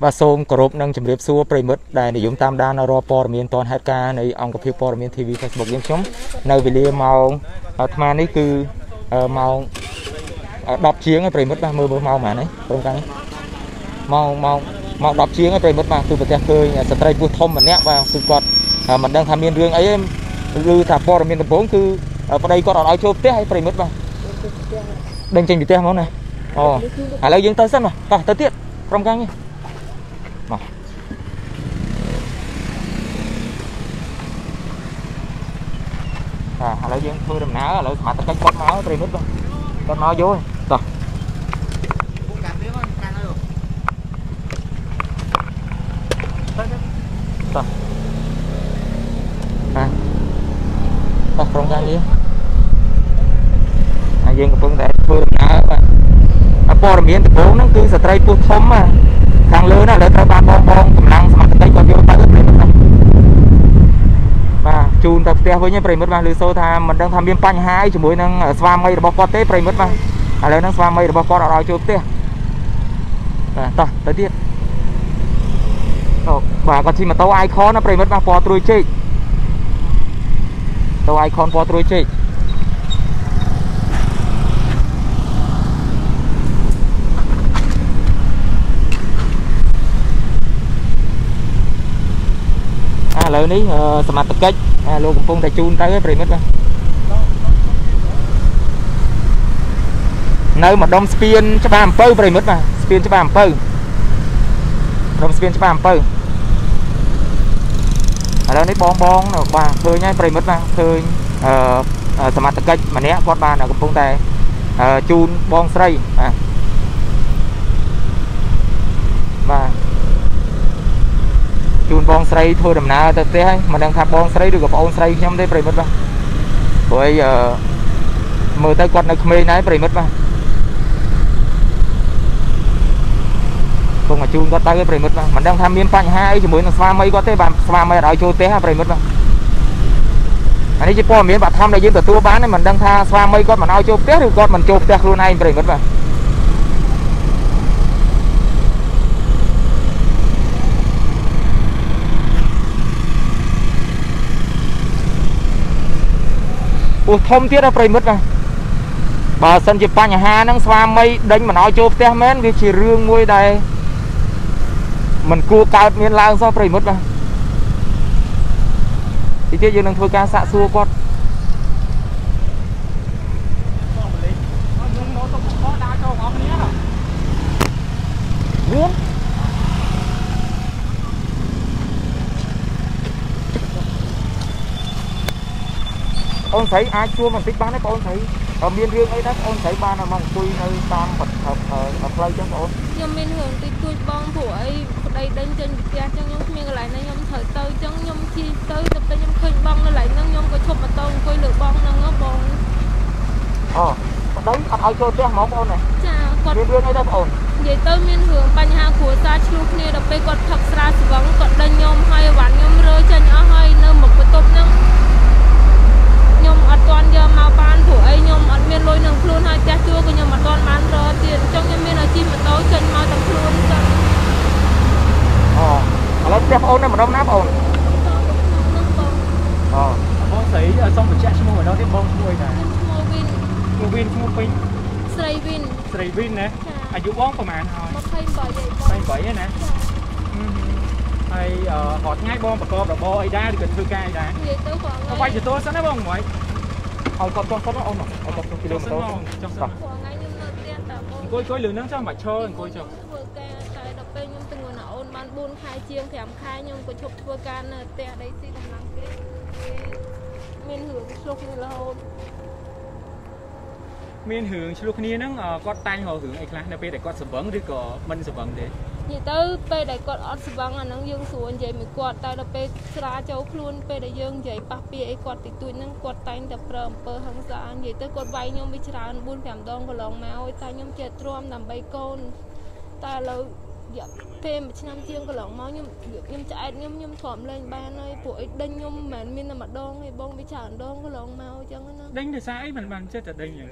bà xôm cọp năng chìm điệp xua prey mướt đài để dùng tam đa na ro por miền toàn hát ca này ông gặp hiệu por miền TV Facebook dân sống nơi về lia màu mà này cứ màu đọc chiến cái prey mướt ba mươi màu mà này trong cái màu màu màu đọc chiến cái prey mướt ba từ bờ tây khơi nhà sài bùi thom mình nét vào từ quạt mình đang tham miên riêng ấy em lư thả por miền tập bốn cứ ở đây có đòn áo chôm té hay prey mướt ba đang tranh bị té món này ồ à lấy dân tới sân mà tới tiết trong cáiมาอะไรยังเพื่อนน้าอะไรมาตะไคร้ก้อนน้าตรีมิดบ้างก้อนน้าโย่ต่อต่อต่อตรงกลางนี้ยังกับเพื่อนแต่เพื่อนน้าไปอ่ะปอร์เมียนตะโก้นั่นคือสไตร์ปูทอมมาทางเลือน่ะเลือตะบานบองกำลังสมัครใจก่อนโยนตะเลือดเลยนะมาจูนตะเตะไว้เนี่ยเปรย์มดมาหรือโซธามันดังทำเบี้ยปัญหาไอ้จมูกนั่งสวามไม่ระบบกอดเตะเปรย์มดมาอะไรนั่งสวามไม่ระบบกอดเราโจมเตะต่อเตะเตี้ยบ่าก็ที่มาตัวไอคอนนะเปรย์มดมาปอตรุยจีตัวไอคอนปอตรุยจีเลยนี้สมัครตะเก็ตโลกปุ่งแต่จูนเต้เปรย์มิดมาในหมดดอมสเปียนจะบานเปิลเปรย์มิดมาสเปียนจะบานเปิลดอมสเปียนจะบานเปิลแล้วนี้บองบองหนักบางเคยเนี่ยเปรย์มิดมาเคยสมัครตะเก็ตมาเนี้ยพอดบานกับปุ่งแต่จูนบองไส้มาจูนบองไซร์โทรดำนาแต่เต้มันยังทำบองไซร์ดูกับออนไซร์ย้ำได้เปรย์มัดบ้างโอ้ยมือไต้กอดนักเมย์นายเปรย์มัดบ้างตรงมาจูนก็ไต้เปรย์มัดบ้างมันยังทำเมียนปัญหาไอ้จมูกสวามไม่ก็เต้บานสวามไม่เราโจเต้เปรย์มัดบ้างอันนี้จะพ่อเมียนบัดทำได้ยืนแต่ตัวบ้านนี่มันยังทำสวามไม่ก็มันเอาโจเต้หรือกอดมันโจเต้ครูนายเปรย์มัดบ้างทอมเตี้ยเราเปรย์มิดมาบาสันจิปัญหานั่งสวามไม่ดังมันเอาโจมเตี้ยแม่นวิธีเรื่องมวยใดมันกลัวการเมียนลางซ้อเปรย์มิดมาที่เจ้าอยู่นั่งทวยการสะสัวก่อนông thấy ai chua mình thích bán đấy con thấy ở miền riêng ấy đó con thấy ba là mong cùi nơi tam vật hợp lây cho con nhưng miền hưởng thì cùi bong của ấy đây đến trên kia trong những miền lại này nhung thời tới trong nhung chi tới tập tới nhung khơi bong nó lại nâng nhung có chụp mà tông cùi lửa bong nâng nó bong đấy ăn ai chơi tiếng máu con này miền riêng ấy đó con vậy tới miền hưởng ban ha của ta chụp nè đập bay còn thật ra sự vắng còn đây nhung hơi ván nhung rơi trên nhỏ hơi nơi một cái tôm nângยมอัดตอนเยอะมาบ้านผัวไอ้ยมอัดเมียนลอยหนึ่งครูนให้แจ๊ชัวก็ยมอัดตอนบ้านรอเตียนจ้องยมเมียนอาชีพมันโตจนมาตั้งครูนจังอ๋อแล้วแจ๊บเอาเนี่ยมันต้องนับเอาอ๋อบ้องใส่ซ่อมมันแจ๊ชัวมันต้องที่บ้องช่วยนะช่วยวินช่วยวินช่วยปิงใส่วินใส่วินนะอายุบ้องประมาณเท่าไหร่ไม่บ่อยนะไอ้หอดง่ายบอมประกอบแบบบอไอ้ได้หรือเกิดคือไก่ได้เอาไปจะตัวซะนะบอมหวยเอากบตัวเขาต้องเอาหน่อยเอากบตัวกิโลมันต้องจังสักก้อยเหลืองนั่งจ้าหมัดเชิญก้อยจังเมียนหึงชลุกนี้นั่งก็ตายหอหึงไอ้ครั้งในปีแต่ก็สมบังหรือก็มันสมบังเด็ดnhư tới pe để con ăn sờ băng à nắng dương xuống vậy mình quạt tay là pe ra cháu luôn pe để dương vậy papi ấy quạt thì tụi nắng quạt tay đập rầm pơ hăng sáng vậy tới quạt bay nhom bị ra buôn phèm đong còn lòng máu tay nhom chè trom nằm bay con tay là dập pe một trăm chiên còn lòng máu nhom nhom chạy nhom thòm lên ba nơi bụi đinh nhom mền miên là mặt đong hay bông bị chản đong còn lòng máu chẳng nó đinh thì sai mình chơi chặt đinh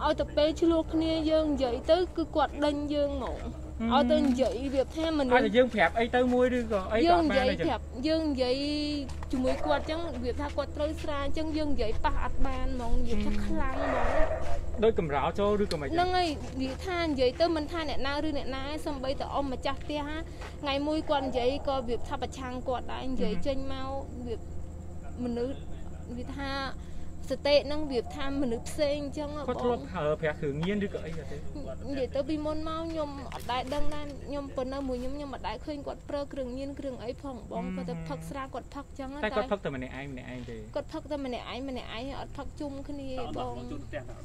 เอาแต่เปชลูกเนี่ยยังใหญ่เต้คือกวาดดันยังหมองเอาแต่ใหญ่เบียบแท้มันยังยังแผลไอ้เต้มวยด้วยก็ไอ้ยังใหญ่แผลยังใหญ่จุ่มมวยกวาดจังเบียบท่ากวาดเต้สานจังยังใหญ่ปะอัดบานหมองอยู่ทักคลังหมองด้วยกำร้าวโจ้ด้วยกำไรนั่งไอ้ดีท่านใหญ่เต้มันท่านเนี่ยน่ารื้อเนี่ยน่าสมัยแต่อมมาจักเตี้ยฮะไงมวยกวาดใหญ่ก็เบียบท่าประชังกวาดได้ใหญ่เจนเมาเบียบมันนึกดีท่าสเตนนั่งเบียบทำมันนึกเซ็งจังอ่ะก็ทบเหอแผลขึงเงี้ยนด้วยก็ไอ้เดี๋ยวเตอร์บีมอนเมาหยมอัดได้ดังนั้นหยมปนน้ำมือหยมหยมอัดได้เคยกดเปลือกเกลืองเงี้ยนเกลืองไอ้ผ่องบองก็จะพักสระกดพักจังอ่ะแต่กดพักแต่มันในไอ้มันในไอ้เดย์กดพักแต่มันในไอ้มันในไอ้อัดพักจุ่มขึ้นนี่บอง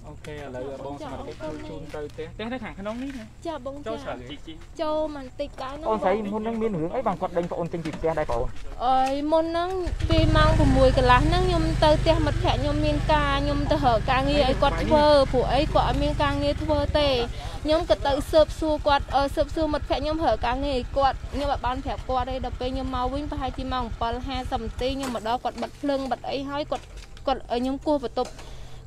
โอเคอะไรบองสมัครไปจุ่มเตยเตะแต่ถ้าขังขนมนี่นะจ้าบองจ้าเจ้ามันติดกันอ่อนใส่มอนนั่งมีหงไอ้บางกดดังก็อ่อนจริงจริงเตะได้เปล่าเอ้ยมอนนั่งปีมังผมมวยกันละนั่งหยมเตยเตะมัดแผลหยมมีการยมตะเหอกางเงี้ยกวาดเวอร์ผู้ไอ้กวาดมีการเงี้ยเวอร์เตยมกระตือเสิบซูกวาดเสิบซูมัดแผลยมเหอกางเงี้ยกวาดยมแบบบานแผลกวาดได้ดับไปยมเมาวิ่งไปที่มังปลาแห่สัมตียมแบบดอกกวาดบัดเพลิงบัดไอ้ห้อยกวาดไอ้ยมกลัวประตู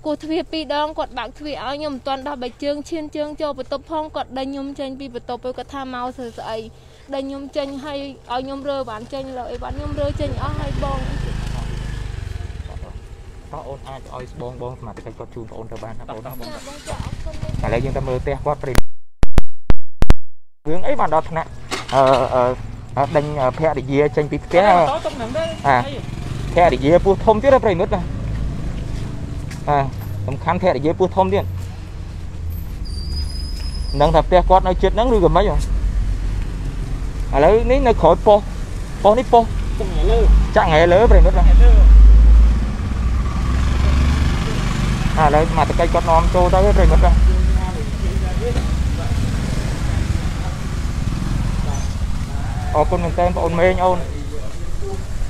กวาดทวีปีดองกวาดบางทวีเอายมตอนดาบใบเชียงเชียนเชียงโจประตูพ้องกวาดได้ยมเจนปีประตูไปกระทำเมาเสยได้ยมเจนให้เอายมเรือหวานเจนเลยหวานยมเรือเจนเอาให้บองก็โอนอาจอยบองบองสมัครใจก็จูนโอนเธอบ้านครับโอนอะไรยังตะมือเตะว่าปริมเรื่องไอ้บ้านดอทนะดังแพร่ดิเยเชนปิดแก่แพร่ดิเยปูทมที่เราปริมดนะสำคัญแพร่ดิเยปูทมเนี่ยนั่งทับเตะก็ในจุดนั่งดูกันไหมอย่างอะไรนี่ในขอโปโปนี่โปจังไงเลยปริมดนะแล้วมาตะไคร้ก็น้อมโตได้เลยหมดเลยออกคนหนึ่งเต็มโอนเมย์โอนอันนั้นก็ได้ไปหมดมาอ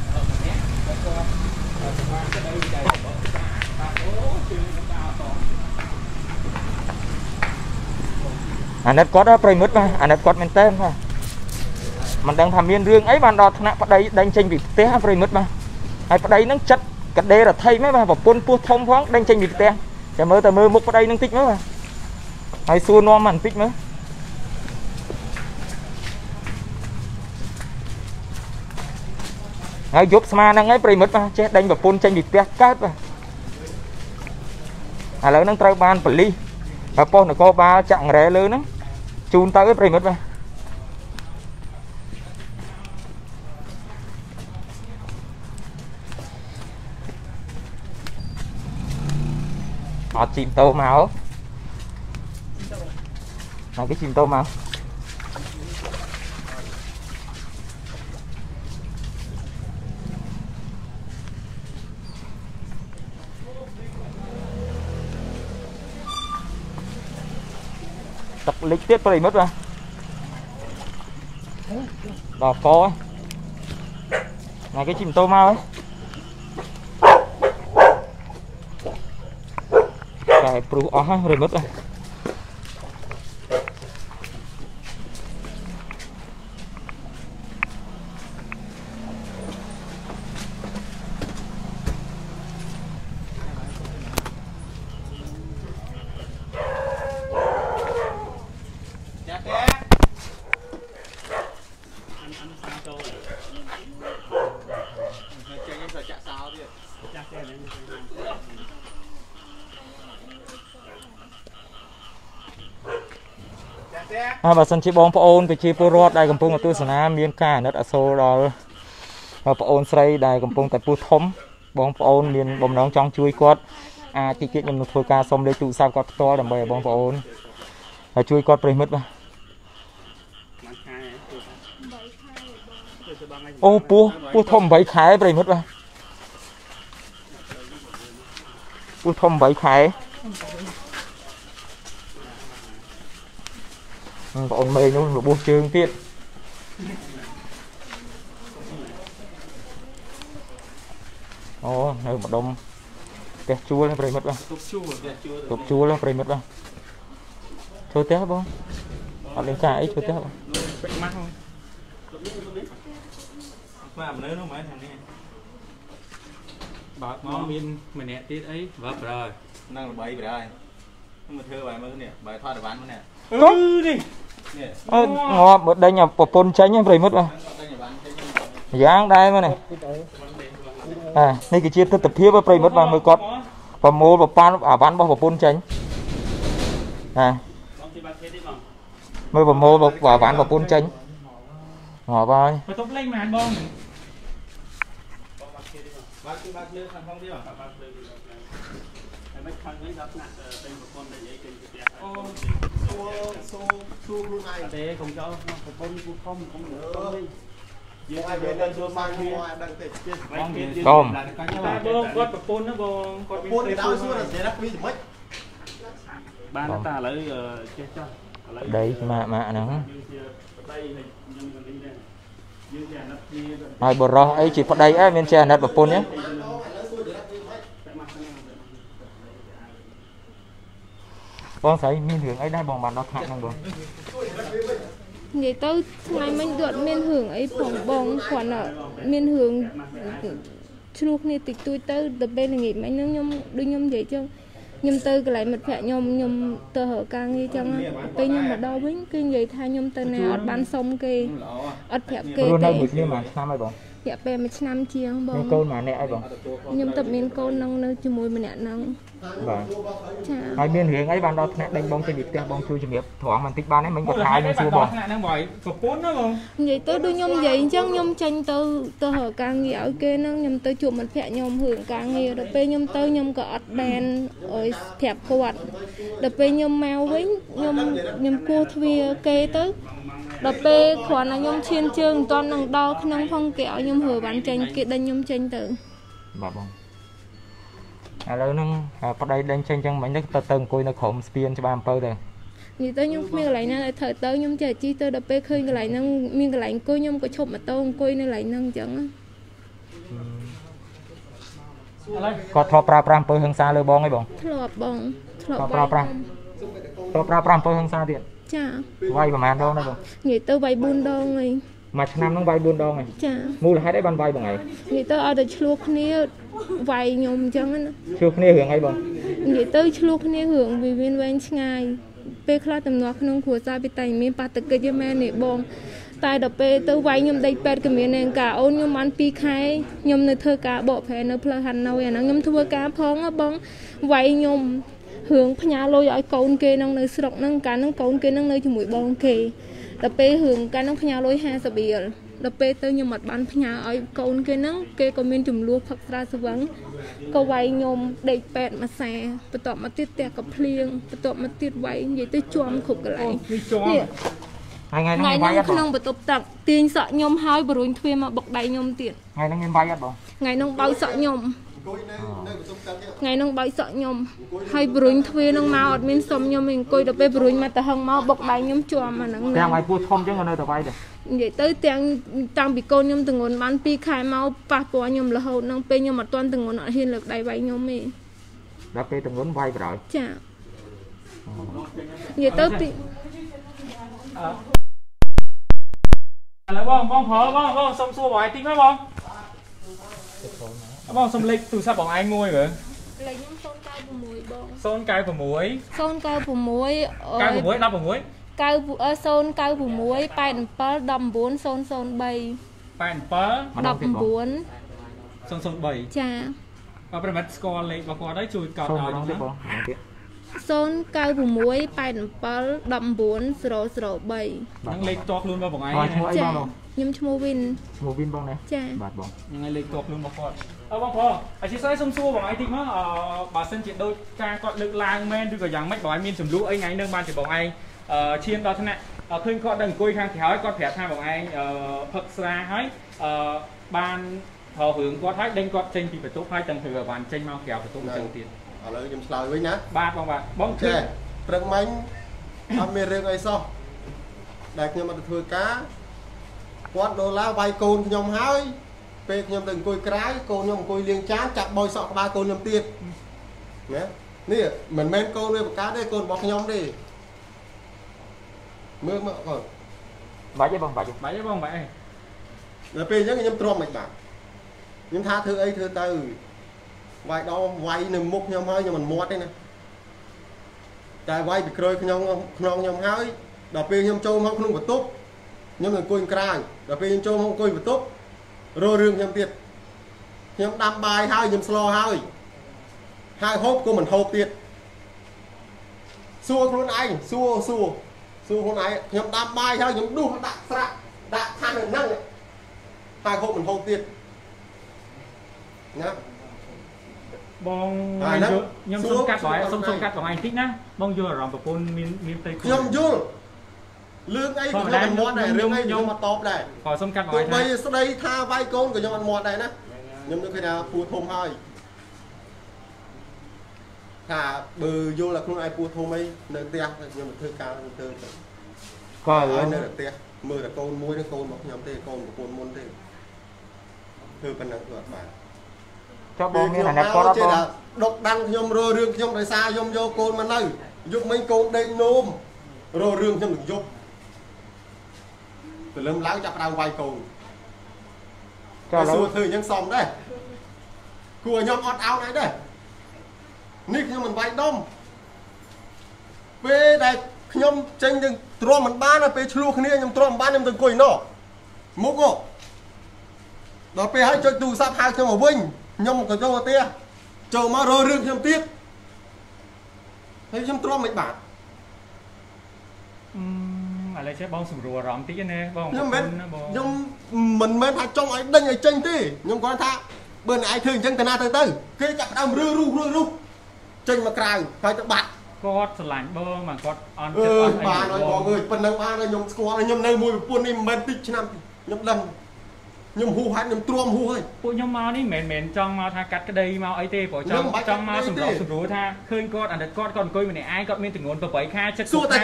ันนั้นก็เป็นเต็มค่ะมันดังทำเรื่องไอ้มันดอทนะปัดได้ดังเชงบิดเตะไปหมดมาไอ้ปัดได้นั่งจัดกันเดรัดไทยไหมมาบอกปนปูทมฟ้องดังเชงบิดเตะจะมือแต่มือมุกไปได้นึงติ๊กมั้ยมาไอ้ซูนอมันติ๊กมั้ยไอ้ยุบสมานั่งไอ้ปริมิตมาเจ๊ดังแบบปนเชงบิดเตะกัดมาแล้วนั่งเตาบานปลีแบบปนก็บาจังแร่เลยนั่งจูนเตาไอ้ปริมิตมาhọ chìm tô máu là cái chìm tô máu tập lịch tiết tôi mất rồi đỏ có là cái chìm tô máu ấyปลูกอ๋อฮะเริ่มหมดแล้วbà sân chơi bóng pha ôn bị chơi porat đại cầm pung ở tu sân nam miền ca nết aso rồi pha ôn say đại cầm pung tại pu thấm bóng pha ôn miền bóng nóng trong chui quật à chỉ kiện nhầm thôi ca xong đây tụ sao quật to đầm bè bóng pha ôn là chui quật bơi mất mà ô pu thấm bảy khái bơi mất mà pu thấm bảy khái bọn mày nó buộc trường tiết ô nơi một đông té chua lên phải mất ba tụt chua lên phải mất ba thôi té không họ lên cài thôi té không mà nơi nó mới thằng này bạc món miên mình nẹt tiết ấy vấp rồi năng là bay rồi มาเธอใบมันเนี่ยใบทอดหวานมันเนี่ยดิเนี่ยอ๋อได้หยาบปนใช้ยังไรมัดอ่ะย่างได้มั้ยเนี่ยนี่คือชีสตัดเพี้ยไปไรมัดบางมือกอดปมโม่ปมปานอาวันบ่ปนใช้มือปมโม่อาวันบ่ปนใช้หอบไปต้องเล่นแมนบ้องบ้านคือบ้านเลือกทางท่องเที่ยวบ้านเลือกแต่ไม่ทางนี้รับหนักเป็นบุคคลแต่ยังเป็นกิจการโอ้สู้รู้ไงเด็กของเจ้าบุคคลผู้คล่องของเหนือยืนเดินเดินตัวบ้านที่บ้านติดต้มบ้องกอดปูนนะบ้องกอดปูนเดี๋ยวเอาสู้นะเสียนักวิ่งมั้ยบ้านตาเลยเจ้าเจ้าได้มาเนาะไอ้บรอไอ้จีบได้ไอ้เมียนเชนัดแบบปุ่นเนี้ยบองใส่มีหึงไอ้ได้บองบานเราขาดนั่งบองนี่เต้าไงมันเดือดเมียนหึงไอ้ผมบองขวัญอ่ะเมียนหึงชุกนี่ติดตัวเต้าดับเบิลหนีไม่นั่งยมดึงยมใหญ่จังยมเต้าก็ไหลหมดแผลยมเต้าเหอะกางงี้จังไปยมมาดาววิ่งกินใหญ่ทายยมเต้าแนวบ้านสมกีอัดแผลเกยเตะแผลเปย์มันน้ำเชียงบองยมตับเมียนโกนน้องเนื้อจมูกมันแหนะน้องไอ้เมียนเหงไอ้บ้านเราแหนะเป็นบองเตดิบเตะบองชูจมูกถ่วงมันติดบ้านไอ้มันก็ทายมันชูบองใหญ่เต้าดูยมใหญ่จังยมจังเต้าเหอะกางงี้เอาเกยน้องยมเต้าจุกหมดแผลยมเหงกางงี้ดับเปย์ยมเต้ายมก็อัดแบนโอ้ยแผลกวาดดับเปย์ยมแมววิ่งยมกลัวทวีเกยเต้าดับเปย์ขวานยมเชียนเชิงตอนนังดอขนมพองแก้วยมเหอะบ้านจังเกยดันยมจังเต้าบ้าบองแล้วนั่งประเด็นเช่นจังเหมือนนักตะเติงคุยนักข่มสเปียนจะมาเปิดเลยนี่เต้ายมมีอะไรนั่นเถิดเต้ายมจะจีเต้าดับเบิ้ลเคยอะไรนั่งมีอะไรคุยยมก็ชมมาเต้าคุยในอะไรนั่งจังก็ทอปลาปลาเปิดหังซาเลยบองไอ้บองทอปลาปลาเปิดหังซาเดียนจ้าใบประมาณดองนะบองนี่เต้าใบบุญดองเลยมาชนะน้องใบบุญดองไงจ้ามูลให้ได้บันใบบ่ไงนี่เต้าเอาแต่ชลูกนี้ไวยมจังนั้นชูคเนหงไอ้บองนี่เต้าชูคเนหงวิวินเวนชไงเปคลาดตำนอกน้องขัวซาไปแต่งมีปาตะเกยแม่เนี่ยบองตายดับเปเต้าไวยมได้แปดกับเมียนางกาโอนยมอันปีไข่ยมในเธอกาบอกแผลในเพลหันเอาอย่างนั้นยมทัวกาพ้องอ่ะบองไวยมหงพญาโลยไอ้กอนเกน้องในสระน้องการน้องกอนเกน้องในจมูกบองเกดับเปหงการน้องพญาโลยแฮสเบียดับเบิลเตอร์ยมหมัดบ้านพญาไอ้กอนเกนั่งเกย์ก็มีจุ่มลูกผักตราสว่างก็ไวยมเด็กแปดมาแซ่ประตอบมาติดแต่กับเพลียงประตอบมาติดไว้ยิ่งจะจวมขบกันเลยเนี่ยไงนั่งขนมประตบตักตีนสะยมหายบรูนทวีมาบอกใบยมเตียนไงนั่งเงินใบยัดบอกไงนั่งใบสะยมไงนั่งใบสะยมให้บรูนทวีนั่งมาอดมินสมยมเองก็ดับเบิลบรูนมาแต่ห้องมาบอกใบยมจวมมานั่งแต่ไงพูดทอมจังกันเลยแต่ใบเด็กvậy tới tiếng tăng bị cô nhom từng ngón bán pi khai máu pa po nhom là hậu năng pe nhom mà toàn từng ngón nọ hiền lực đầy vay nhom mì đã pe từng ngón vay rồi chả vậy tới tiếng là bong xong xua bỏ ai tính mấy bong xong lịch từ sao bỏ ai ngồi vậy lịch nhom son cay của muối bong son cay của muối đắp của muối cao sơn cao vùng muối pan pơ đầm bốn sơn sơn bay pan pơ đập bốn sơn sơn bay cha và phần mặt score lấy và có đấy chui cào đầu sơn cao vùng muối pan pơ đầm bốn sờ sờ bay đang lấy toạc luôn vào bóng ai cha nhâm chmuvin bóng này cha bạt bóng ngay lấy toạc luôn vào con bóng pơ ở trên sân sông xua bóng ai tính á bà sân chuyện đôi ca cọt lực lang men đôi cả giang mách bóng ai miên sầm lũ ấy ngay nương ban chỉ bóng aiเชียนเราท่านน่ะเพื่อนก็ดังกุยข้างแถวก็แผลท่าบอกไอ้ผักสลาให้บานทอหึงก็ให้ดังก็เจนปีประตูให้จังเถื่อบานเจนเมาแก้วประตูเจียงเตียนเอาเลยยมสลายไว้นะบ้าบ้องบ้าบ้องเช่เปลือกมันทำเมริกไอ้ซอได้เงินมาถือก้าก้อนโดนแล้วใบโกนยมให้เปกยมดังกุยกร้ายโกนยมกุยเลี้ยงช้างจับบอยสอกบาโกนยมเตียนเนี่ยนี่เหมือนแมนโกนเลยปากกาได้โกนบอกยมดิเมื่อก่อนใบเยอะบ้างแล้วเป็นยังไงยังตรอมอีกบ้างยังท่าเธอไอ้เธอเตยใบดอมใบหนึ่งมุกยังให้ยังมันมอดได้นะ แต่ไว้ไปเคยขยงนองยำหายดอกเบี้ยยำโจมเขาขนมวัตถุยำเงินกุยกลางดอกเบี้ยยำโจมเขากุยวัตถุโรเรื่องยำเตียดยำดำใบหายยำสโลหายหายฮบก็เหมือนฮบเตียดสู้คนไหนสู้คนไหนยำดำใบหายยำดูมันดักสระดักทางนั่งหายฮบเหมือนฮบเตียดนะบองยำส้มกัดบ่อยส้มกัดของไอ้ทิกนะบองยูรองประปุนมีเตยยำยูเรื่องไอ้คนมันหมดได้เรื่องไอ้ยำมาตอบได้ขอส้มกัดบ่อยไปสไลท่าใบโกนกับยำมันหมดได้นะยำนึกใครดาปูทมให้ถ้าเบอร์ยูละคนไอ้ปูทมไอ้เดินเตียงยำมันเธอกาเดินก็เลยเดินเตียงมือแต่โกนมวยแต่โกนบอกยำเตยโกนประปุนมุนเตยเธอเป็นนักเกิดมาเราเจอดอกดังยมโรเรื่องยมไรซายมโยโกนมาเลยยมไม่โกนได้นมโรเรื่องยมหนึ่งยมแต่เริ่มล้างจับดาวไวโกนแต่ส่วนเธอยังส่องได้กลัวยมอดเอาไหนได้นี่ยมมันไวดมเป้ได้ยมเจงยังตรวมมันบ้านนะเป้ชลูกเนี่ยยมตรวมบ้านยมตึงกุยนอมุกโก้ดอกเป้ให้จดดูซับหายยมหัววิ่งยมกับโจวเตี้ยโจมาโรเรื่องยมเตี้ยให้ยมตรวมไม่บาดอะไรใช่บ้องสุ่มรัวร้องตีเนี่ยบ้องยมเม็ดยมมันเม็ดท่าจ้องไอ้ดังไอ้เจงตียมก้อนท่าเบื่อไอ้เถิงเจงตนาเตยเตยคือจับดำรื้อเจงมากลางไฟตะบัดกอดสลายบ้องมากอดอ่อนเจ็บบ้าน้อยบ้องเอ้ยเป็นนักบ้านเลยยมสกัวเลยยมในมวยปุ่นนี่เม็ดติดชนะยมดำยมหูหันยมตรวมหูเลยพวกยมมานี่เหม็นจังมาทางกัดกระเดยมาไอเต๋อจังมาสุ่มร้องสุ่มรู้ท่าเคลื่อนก้อนอันเด็ดก้อนก้อนกุ้ยมันเนี่ยไอ้ก้อนมีถึงโง่ตัวไปแค่จัดสู้แต่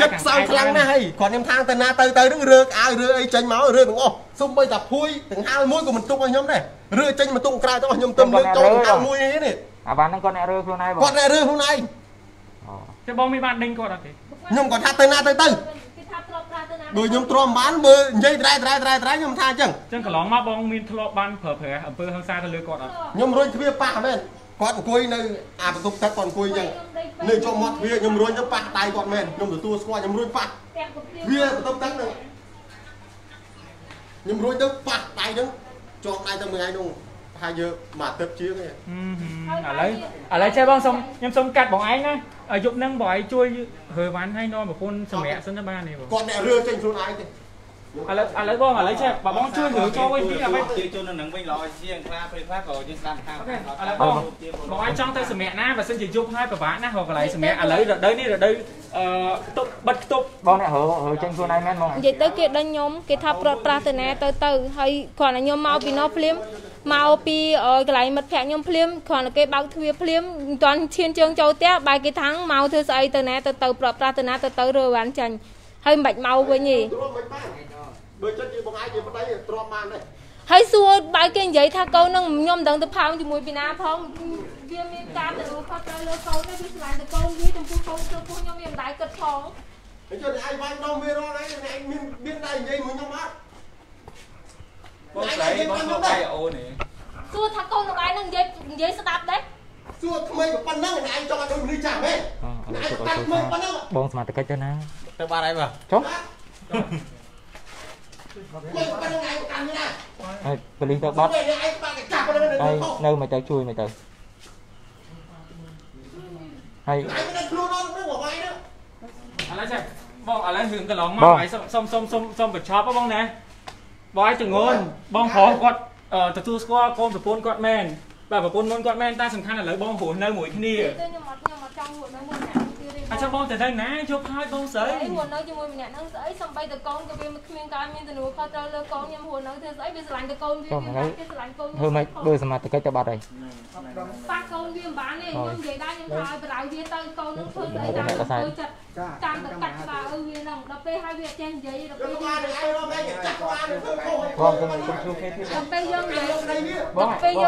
จัดสาวครั้งนะให้ขอนยมทางแต่นาเตยเตยเรื่องเรือไอเรือไอจังมาเรือถึงอ๋อซุ่มไปจับพุยถึงห้ามุ้ยก็มันตุ้งไอยมได้เรือจังมันตุ้งกลายจังยมตุ้งเรือจังห้ามุ้ยนี่นี่บ้านนั่งก้อนไอเรือข้างในก้อนไอเรือข้างในจะบ้องมีบ้านดึงก้อนอะไรยมก้อนท่าแต่นาเตยเตยโดยยมตรวมบ้านเบอร์ยัยไตรยมท่าจังกะหลงมาบองมีทะเลาะบ้านเผอเผออำเภอทางซ้ายทะเลกอดอ่ะยมรวยทวีป่าแม่นกอดกุยในอาประตูตะกอนกุยจังในจอมมอดทวียมรวยจะป่าตายกอดแม่นยมตัวสควอยมรวยป่าเวียประตูตะนึงยมรวยจะป่าตายจังจอมตายจังเมื่อไงนุ่งพายเยอะมาเติบเชื้อไงอะไรใช่บ้างส่งยมส่งกัดบอกไอ้นะอายุนั่งบ่อยช่วยเฮยวันให้นอนแบบคนสมัยสันนิบาตนี่บอกก่อนเนี่ยเรือเจงชวนไอ้สิอะไรบ้างอะไรใช่บ้างช่วยเหลือช่วยที่อะไรเจงชวนหนังไม่ลอยเสียงคลาเพลคลาก่อนยืนตั้งข้างอะไรบ้างบอกไอ้จ้องแต่สมัยนะแบบเส้นจีจุกให้ประวัตินะเขาอะไรสมัยอะไรเดี๋ยวตุบบัดตุบบ้างเนี่ยเหรอเจงชวนไอ้แม่มองเดี๋ยวเตอร์เกิดดันยมเกิดทับปลาปลาแต่เนี่ยเตอร์ให้ก่อนยมเมาปีนอพลิมเมาปีอะไรมัดแผงยมพลิมก่อนเกิดบ้างทวีพลิมตอนเชียนเชิงโจเตะใบเกิดทั้งเมาเธอใส่แต่เนี่ยเตอร์ปลาปลาแต่เนี่ยเตอร์เรือวันจันให้บัดเมาไปนี่ให้ส่วนใบเก่งใหญ่ท่าเกาหนังยมดังตะพามจมูกปีน้าพองเบียร์มีการแต่ดูภาพเลยเขาได้พิจารณาแต่เกาที่จมูกเขาจะพูดยมยังได้กระท้องไอ้เจ้าไอ้ใบดองเบรอไอ้ไอ้บินได้ใหญ่เหมือนยมอ่ะไอ้ใหญ่มันยมได้ส่วนท่าเกาหนังไอ้นั่งใหญ่สตับได้ส่วนทำไมกับปั้นนั่งไอ้จอมดูดีจังไหมไอ้ปั้นไม่ปั้นนั่งบองสมาร์ทกันเจ้านะแต่บ้านไอ้ป่ะชกไปลิงตัวบอสนู่นมาเจอช่วยมาเจอให้อะไรใช่บ้องอะไรหึงกระหล่อมมาไหวส้มแบบชอบป้าบ้องนะบอยถึงเงินบ้องขอกดตัดตู้สกอร์โกมแบบปนกดแมนแบบปนนนกดแมนใต้สำคัญอะไรบ้องหัวในหมวยที่นี่อาจารย์บ้องแต่ได้นะชกท้ายบ้องเสยไอ้หัวน้อยจมูกเนี่ยนั่งเสยสมไปตะกอนกับเป็นเมียนการเมียนตะหนูเขาเจอเลิกกองยำหัวน้อยเธอเสยเป็นสลันตะกอนวิ่งบ้านเป็นสลันกองเธอไม่เบอร์สมาตะกี้จะบัดอะไรป้ากองวิ่งบ้านเนี่ยยำใหญ่ได้ยำท้ายเป็นหลายวิ่งตะกอนนั่งเพิ่งเสยตามจัดตามตะกัดบ่าเออวิ่งลงดับเป้ให้วิ่งเจนใหญ่ดับเป้ยำใหญ่ดับเป้ยำใหญ่ดับเป้ย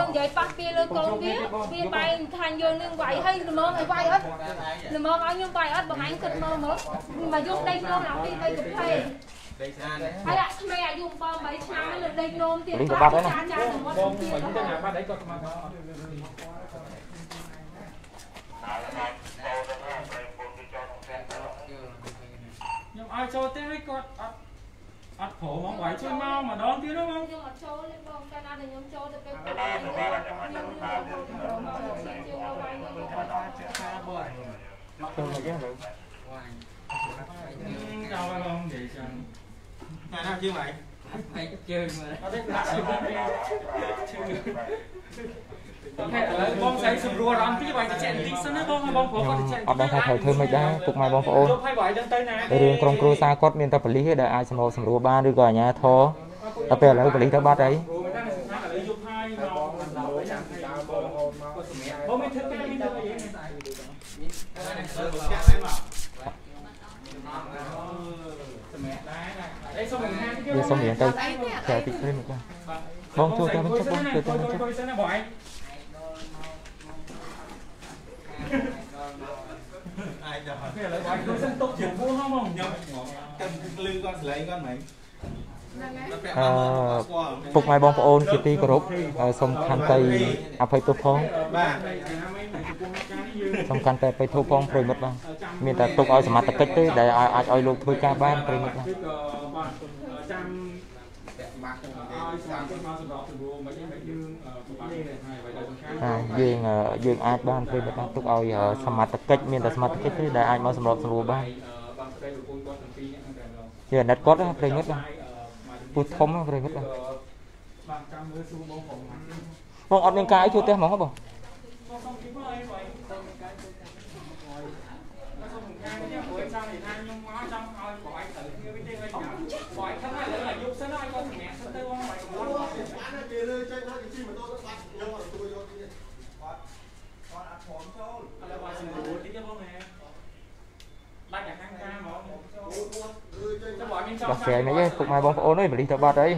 ำใหญ่ป้าเปียเลิกกองวิ่งเปียไปทานยนหนึ่งไหวให้หนูมองไอ้ไหวเอ้ยหนูมองไอ้ยำไปอัดบังไอ้กึดมองมั้งมายุ่งได้โน้มหลังตีได้กับใครไอ้ละทำไมอายุปอมใบช้างเลยได้โน้มตีได้กับช้างยาวถึงว่าต้องตีแล้ว ai cho tết với con ăn khổ mong quẩy chơi mau mà đón tiếng đúng không? Nhưng mà chỗ lên bông cái nào để nhóm chỗ được cái bông cái nào để nhóm chỗ được cái bông đâu phải không để chừng này nào chưa mày mày chơi mà có biết là chơi bông chơi bông say sụp rùa đón tiếng mày chạy tiếng sao nữa bông bông khổ còn chạy bông thay thơm mày đã cục mày bông phô đường trong cua xa cốt miền ta phải lý hết đại ai xem hồ sụp rùa ba đưa gọi nhà thô ta bèo lại phải lý theo ba đấy để xong miệng tay trẻ tịt lên một con bông chua cho mình chắc bông phục mai bông ôn chỉ ti cột xong khăn tay à phải tụp phong xong khăn tay phải thu phong rồi mất băng miền ta tụp ao mặt ta kết tới để ai ai luôn thôi ca ban rồi mất băng dương dương ai ban rồi mất băng tụp ao mặt ta kết miền ta mặt ta kết tới để ai mau sầm lọt sầm lùa ban giờ đặt cốt rồi mất băng bột thấm rồi mất rồi bông ọt miếng cái chua tê mỏng không bông đọc sẻ này phục mai bông phô nói mà đi tập bát đấy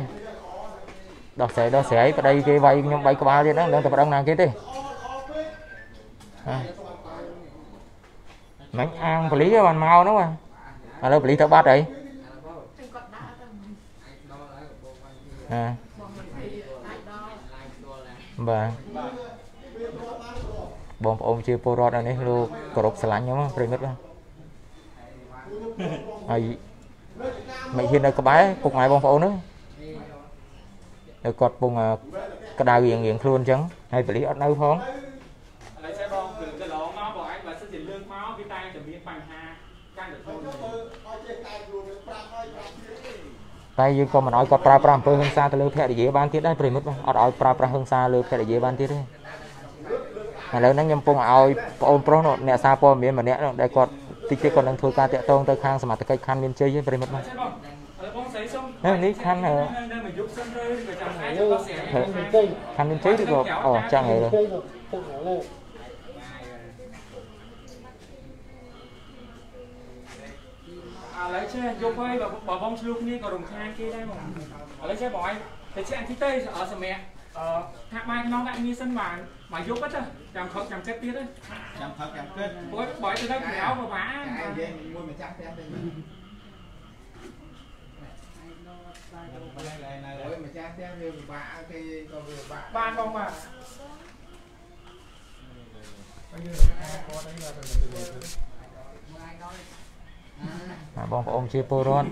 đọc sẻ vào đây cái vay nhóm vay của ba lên đó đang tập đông nàng kia đi mảnh ăn phải lý cái bàn mau đúng không à đâu phải lý tập bát đấy à bà bông phô chưa poro này đấy luôn cột sợi lạnh nhóm rồi mất rồi mày hiện đây có bé cục mày bông phổ nữa được cột bông cái đào nghiền luôn chấn hay phải lý ở đâu không tay dương con mà nói cột pra pra hơi hơn xa từ lưỡi phe để dễ ban tiết đấy phải mất ở đói pra pra hơn xa lưỡi phe để dễ ban tiết đấy mà lớn nắng nhâm bông ao ôm pro nó nẹt xa po miếng mà nẹt đây cộtติดที่คนนั้นถูกการเตะตรงตัวข้างสมัติใกล้ขั้นมินเชยยังเป็นมัดมาแล้วนี่ขั้นเหรอขั้นมินเชยที่บอกอ๋อจังเลยอะไรใช่ยกไปแบบบอกบอมลูกนี่ก็ลงข้างกี้ได้หมดอะไรใช่บอยแต่เช่นที่เต้อ๋อสมัยถ้าไม่น้องได้มีสันหวานmà vô hết á, chạm khớp chạm kết tiết đấy, chạm khớp chạm kết, bói bói từ đó kéo vào vả, ban không mà, bong ông chia poron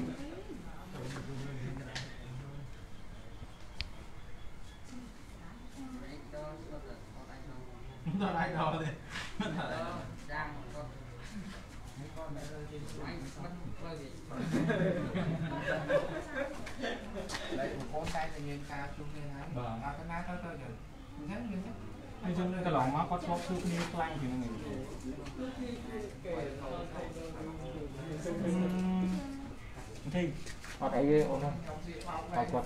nó lại đòi đi, nó lại đang con, mấy con này rơi trên máy mất rơi gì, lấy một con tay là nghiêng cao xuống như thế này, à cái má tới rồi, nghiêng nhất, anh trong đây cái lồng má có chóp xuống như quanh thì nó nghiêng, thì họ thấy ổn không? Họ quật,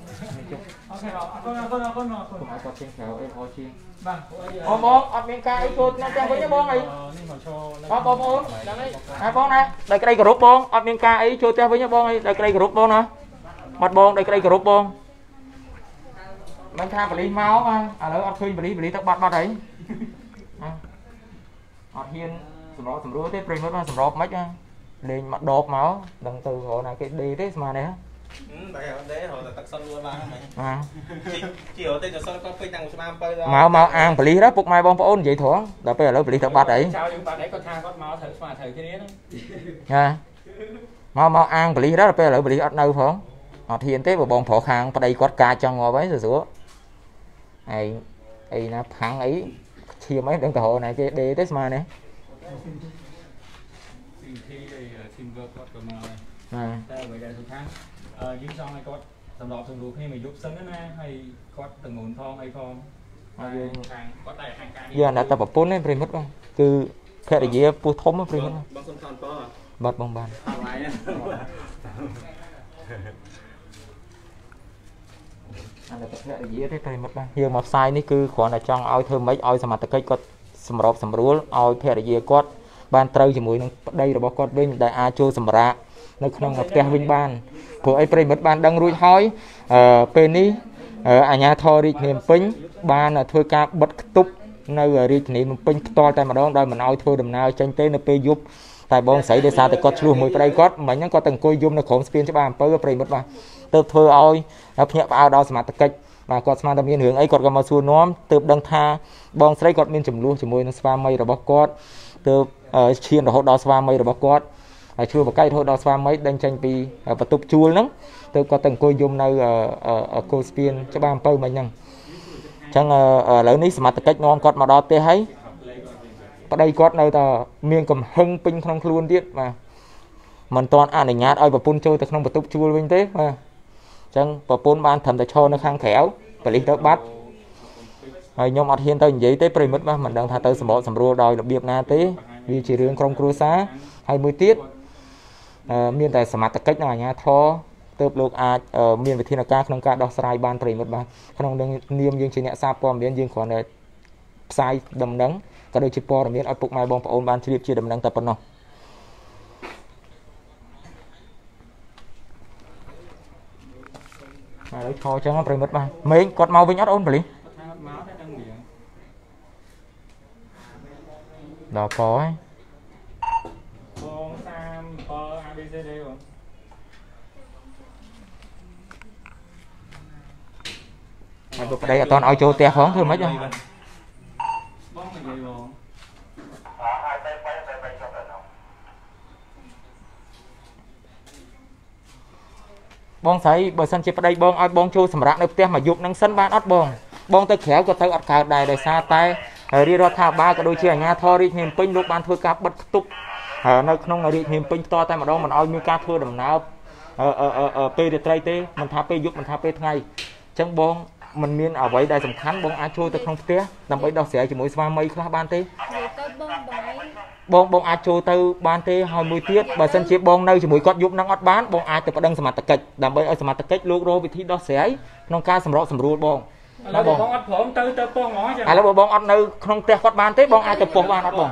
ok rồi, con họ quật trên kéo em khó chiên. Bông bông, ọt miếng ca, ít chút, nó chẳng có cái bông này. Bông bông bông, hai bông này, đây cái đây group bông, ọt miếng ca, ít chút, theo với nhau bông này, đây cái đây group bông nữa, mặt bông, đây cái đây group bông. Mình tha phải lấy máu mà, à lỡ ọt khuyên phải lấy tóc bát bát đấy. ọt hiên, sầm rúa thế, bình nó là sầm rọp mấy nha. Lên mặt đột máu, đằng từ gọi là cái đi thế mà này á. Máu ăn phải lý đó, bục mai bông phải ôn vậy thủa, đã bây giờ lấy phải lý thật bát đấy. À, มาอังบริรัตไปเลยบริอัดเอาของทีนเต้บองผอคางไปกอดกาจังงอไว้สวยๆไอ้นะพังไอ้เชียร์ไหมตั้งแต่หัวไหนเดย์เทสมาเนี่ยสิ่งที่ซิงเกิลก็ประมาณแต่เวลาสุดท้ายยิ้มซองไอ้กอดสำหรับสำรวจให้มันยุบซึ้งนะให้กอดตึงหนุนทองไอ้ฟองgiờ là tập bốn nên primit bang cứ cái gì vậy pu thấm mới primit bật bong bàn giờ mà sai ní cứ còn là trong ao thơm mấy ao mà cây có sầm rộp sầm rúa ao cái gì có ban trâu thì mùi đây là bao con bên đại a chua sầm rạ nó không ngập keo bên ban của ai primit ban đang ruồi hói bên ní anh nhà thò đi niệm pin ban là thôi ca bật túc nơi đi niệm pin to tại mà đó đây mình nói thôi đầm nào tranh tế nó pe giúp tại bong xảy để xa thì có luôn mới đây có mà những có từng coi zoom là khổng spin cho bạn tới cái mất mà từ thôi ôi hấp nhẹ vào đó mà tất mà có mà làm yên hướng ấy còn có mà xua nóm từ đằng tha bong xảy còn miên chủng luôn chủng môi nó spam mây rồi bóc cốt từ chiên rồi hốt đó spam mây rồi bóc cốt chưa một cái thôi đó spam mấy đang tranh pi và tụp chua lắm từ có từng coi zoom nơi cô spin cho bạn tới mà nhăng chẳng lấy ní mà cách non cọt mà đo tê hay ở đây cọt nơi ta miên cầm hưng pin không luôn điết mà mình toàn ăn để nhát ơi và pun chơi ta không bật túc chua bên thế mà chẳng và pun ban thầm ta cho nó khang khéo và lấy đỡ bắt rồi nhóm mặt hiện tới giấy tới primit mà mình đang thà tới sầm bộ sầm rùa đòi đặc biệt na tế vì chỉ riêng trong cua xá 20 tiết miên tại mà cách nào nhà thòเติบโลกอาเมียนวิธีการขนมกาดอกสลายบานปริมดบ้านขนมเนื้อยิงเชียงซาปอมเมียนยิงขวานสายดำดังก็โดยเฉพาะเมียนเอาปลุกไม้บองปะโอนบานชีวิตชีดำดังแต่ปนน้องมาเลยคอจังปริมดบ้านเมียนกดเมาวิ่งอัดโอนปริดอกคอให้đây là toàn ao châu te phóng thôi mấy chứ bong thấy bờ sân chép đây bong ao bong châu sầm rạng được te mà dục năng sân ban ót bong tới khéo có tới ót khảo đài đài xa tay đi ra thả ba cái đôi chia nhà thò đi nhìn pin lúc ban thưa cá bật túc nơi không là đi nhìn pin to tay mà đâu mình ao như cá thưa đầm nào pe để trai tê mình thả pe dục mình thả pe ngay chẳng bongมันมีเอาไว้ได้สำคัญบองอาโจตะคงเตี้ยนำไปดอกเสียจมูกสวามัยคลาบานเต้บองอาโจตะบานเต้หอยมือเตี้ยบาสันเชียบองในจมูกกอดยุบนั่งอัดบ้านบองอาจะประดังสมัติเกิดนำไปเอาสมัติเกิดลูกโรวิธีดอกเสียน้องกาสำรองสำรวจบองแล้วบองอัดผมเต้ปองหอยแล้วบองอัดในคงเตี้ยกอดบานเต้บองอาจะปองบานอัดบอง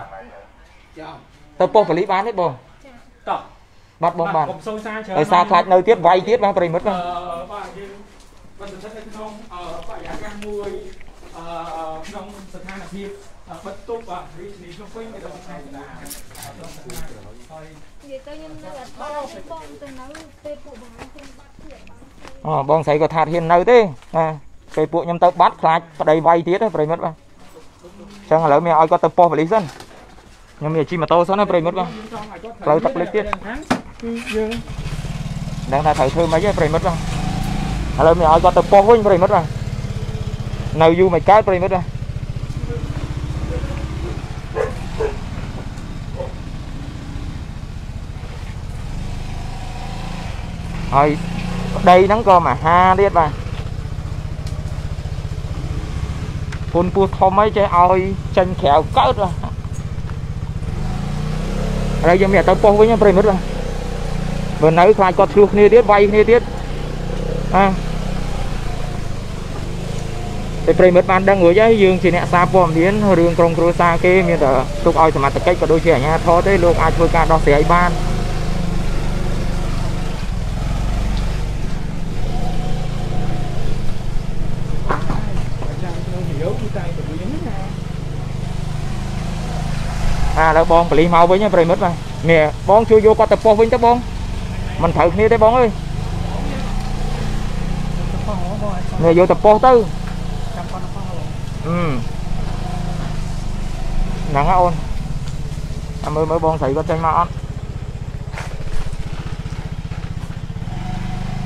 เต้ปองผลิบานเต้บองบัดบองบานไอซาคลาดในเตี้ยไวเตี้ยบางปริมัดบางมันจะใช้ในน้องฝ่ายยาการมวยน้องสถานอาชีพบรรทุกอ่ะริชนี่ช่วงฟิ้งในตรงไหนนะต้องสถานเดี๋ยวจะยังจะบ้องจะน้ำเปปูบ้านเต็มบ้านเถื่อนบ้านบ้องใส่กระถางเทียนเลยดิเปปูยำตะบัดคลายประเดี๋ยวไวเทียดประเดี๋ยวมัดบ้างช่างเหล่าเมียอ้อยก็ตะปอไปลิซันยังมีชีมาโตซ้อนประเดี๋ยวมัดบ้างเราตักเล็กเทียดดังตาถ่ายเธอมาเยอะประเดี๋ยวมัดบ้างอะไรไม่เอาก็ตะปองวิ่งไปหมดเลยนายูไม่ใกล้ไปหมดเลยไอ้ได้นั่งก็มาฮาเรียบไปคนปูทอมไม่ใช่เอาจันแขวเกิดเลยอะไรยังไม่เอาตะปองวิ่งไปหมดเลยวันไหนใครก็ทุกนี่เรียบไปนี่เรียบไปเปรย์เม็ดมันดังหัวใจยืนเฉียดซาปอมเทียนเรืองกรงโรซาเกมีแต่ตุกอ้อยสมัติเกย์ก็โดยเฉียดเนี่ยท้อได้ลูกอาช่วยการดอกเสียบ้านแล้วบองปลีเมาไว้เนี่ยเปรย์เม็ดมาเนี่ยบองช่วยโยกตะปองวิ่งตะปองมันเถิดนี่ได้บองเอ้ยเนี่ยโยตะปองตื้อหนังอ้อนมือบองใส่ก็ใจมาอ้อน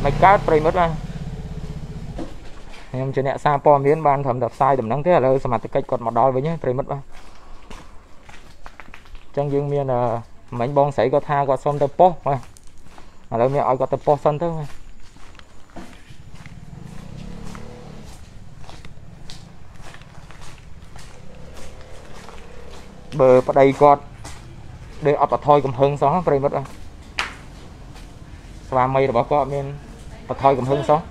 ไม่กัดปลายมดเลยยังจะเนี่ยซาปอมเลี้ยงบ้านทำดับไซดับนั่งเท่าเลยสมัติใกล้กดหมดดอยไว้เนี่ยปลายมดว่าจังยังมีน่ะเหมือนบองใส่ก็ทาก็ส้มตะโป๊ะมาแล้วมีอ้อยก็ตะโป๊ะส้นเท่าไหร่เบอร์ปลายกอดเดี๋ยวเอาปลาทอยกับเพิงสองปลายมดว่าสวามีหรือเปล่าก็มีปลาทอยกับเพิงสอง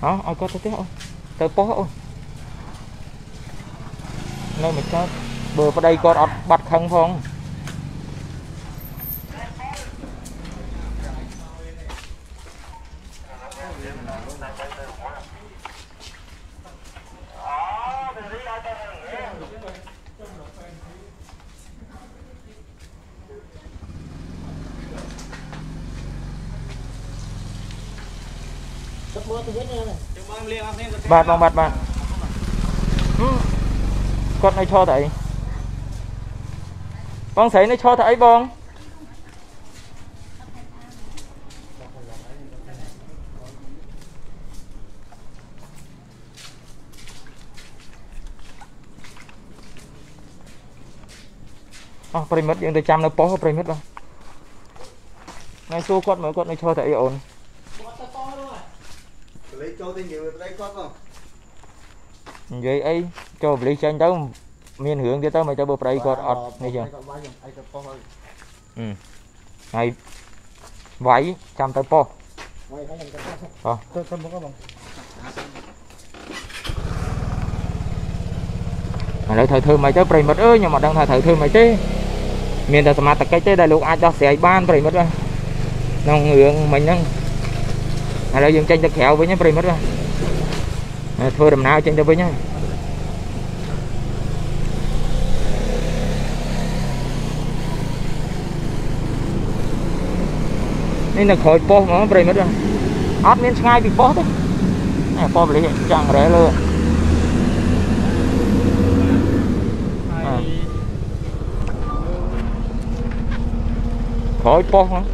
เอาเอาก็ตัวเตี้ยเอาตัวโป๊ะเอาเลยมันก็เบอร์ประเดี๋ยวก็อัดบัดขังพองบาดบางบาดบางกดในช่อไถ่บองใส่ในช่อไถ่บองปริมิตยังได้จำแล้วป้อปริมิตบ้างในสู้กดเหมือนกดในช่อไถ่อ่อนvậy ấy cho lấy tranh đâu miền hướng cho tao mày cho bộ đây còn ọt này chưa này váy trăm tới po lấy thời thơ mày cho bày mật ơi nhưng mà đang thời thơ mày chứ miền là mà cái chế đại lục ai cho sẻ ban bày mật đâu ngưỡng mình đangเรายังเจ้าจะแขวไปเนี่ยปริมัดว่าเธอดำน้ำเจ้าไปเนี่ยนี่น่ะคอยป้อมันปริมัดว่าอัดเมียนง่ายไปป้อด้วยป้อไปเลยจังแร่เลยคอยป้อมัน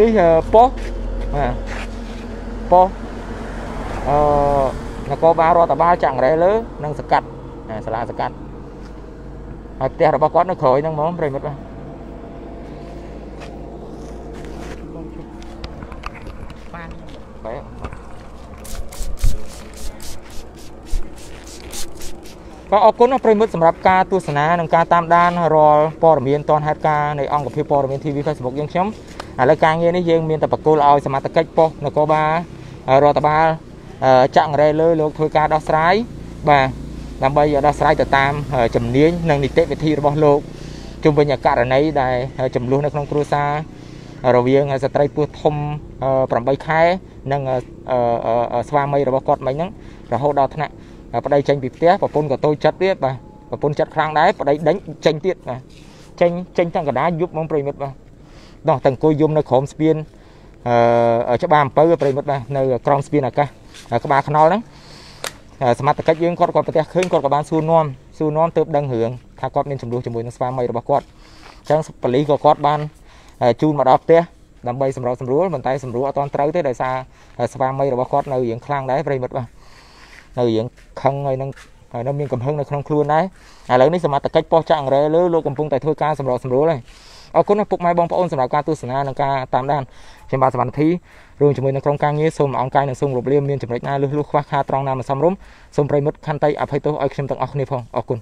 đi po po nó có ba rồi, tao ba chẳng đấy lớn nâng sạc cắt này sẽ là sạc cắt hạt tè là bao quát nó khởi nâng món rồi mất rồiก็ออกคนนะประมุขสำหรับการตัวสนานการตามด้านรอปอร์มีนตอนฮัตกาในองค์กับพี่ปอร์มีนทีวีเฟซบุ๊กยังช้ำแล้วการเงี้ยนี่ยังมีแต่ปะโกลเอาสมาตะเก็ตปอร์นักบ้ารอตบ้าจังไรเลยลูกทวีการดอสไลด์บ่าลำใบดอสไลด์จะตามจำเนียนนั่งนิเตะไปที่บอลลูกจุ่มบรรยากาศในได้จำลูกนักน้องครูซาเราเวียงสไตร์ปูทมปรับใบไข่นั่งสวามีระบบกอดไหมนั่งเราหัวดอทนะประเดี๋ยวเจนบีบเตี้ยปะปนกับตัวจัดเตี้ยไปปะปนจัดครั้งได้ประเดี๋ยวเด้งเจนเตี้ยนะเจนเจนตั้งกระดาษยุบมังปริมิตมาดอกตั้งโกยยุ่มในขอมสเปียนเออจะบามเปิดปริมิตมาในกรองสเปียนอะไรก็บาขนอนั้นสมัติการยื่นกอดกอดประเดี๋ยวขึ้นกอดกับบานซูนอมเติบดังเหืองถ้ากอดเน้นสมดุลจมูกนักสปาไม่ระบบกอดจังปลีกอดบานจูนมาดอกเตี้ยดำใบสำรองสำรวจมันไต่สำรวจตอนเต๋อเตี้ยได้ซาสปาไม่ระบบกอดในอย่างครั้งได้ปริมิตมาในอย่างคังในนั่งมีกำเพิงในคลองครูนได้แล้วนี่สมัติการปอจังเลยหรือลูกกำพุงแต่ถ้วยการสำรองสำรวจเลยเอาคนนั้นปลุกไม้บองพระองค์สำหรับการตุสนาในการตามด้านเช่นบาสบันทีรวมจำนวนในคลองกลางนี้ส่งองค์การในส่งหลบเลี่ยมเมียนจำนวนหน้าลูกคว้าคาตรองนามสำรวมส่งปลายมดคันไตอภัยตัวอักเสบต่างอักเนพองเอาคน